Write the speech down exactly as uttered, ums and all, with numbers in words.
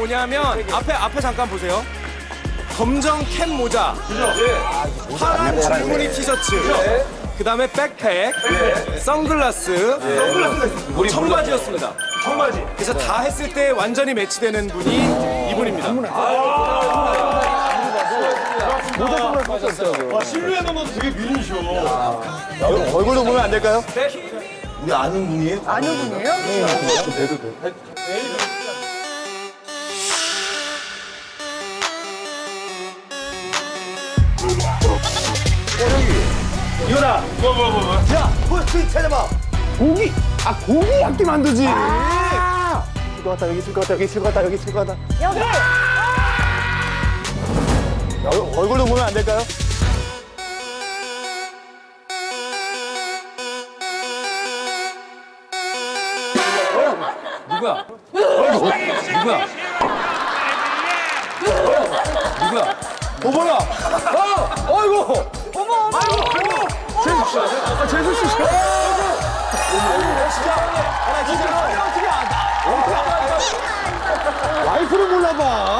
뭐냐면 앞에 앞에 잠깐 보세요. 검정 캡 모자, 네. 파란 줄무늬 티셔츠, 네. 그다음에 백팩, 네. 선글라스, 네. 청바지였습니다. 청바지. 그래서 네. 다 했을 때 완전히 매치되는 분이 이분입니다. 모자 선물 받았어요. 와, 실루엣 넘어도 되게 미인이셔. 얼굴도 보면 안 될까요? 네. 우리 아는 분이에요? 아는 분이에요? 네. 좀 내도 돼. 이현아! 뭐, 뭐, 뭐, 뭐? 야, 뭐, 저기 찾아봐! 고기! 아, 고기 약기 만두지! 아 있을 것 같다, 여기 있을 것 같다, 여기 있을 것 같다, 여기 있을 것 같다. 여기! 아 야, 얼굴도 보면 안 될까요? 누구야? 누구야? 누구야? 어머나! 어! 어이구! 어머, 어머! 아이고! 재수씨! 아, 재수씨! 어머, 진짜! 아, 나 진짜! 어떻게 알아? 와이프를 몰라봐!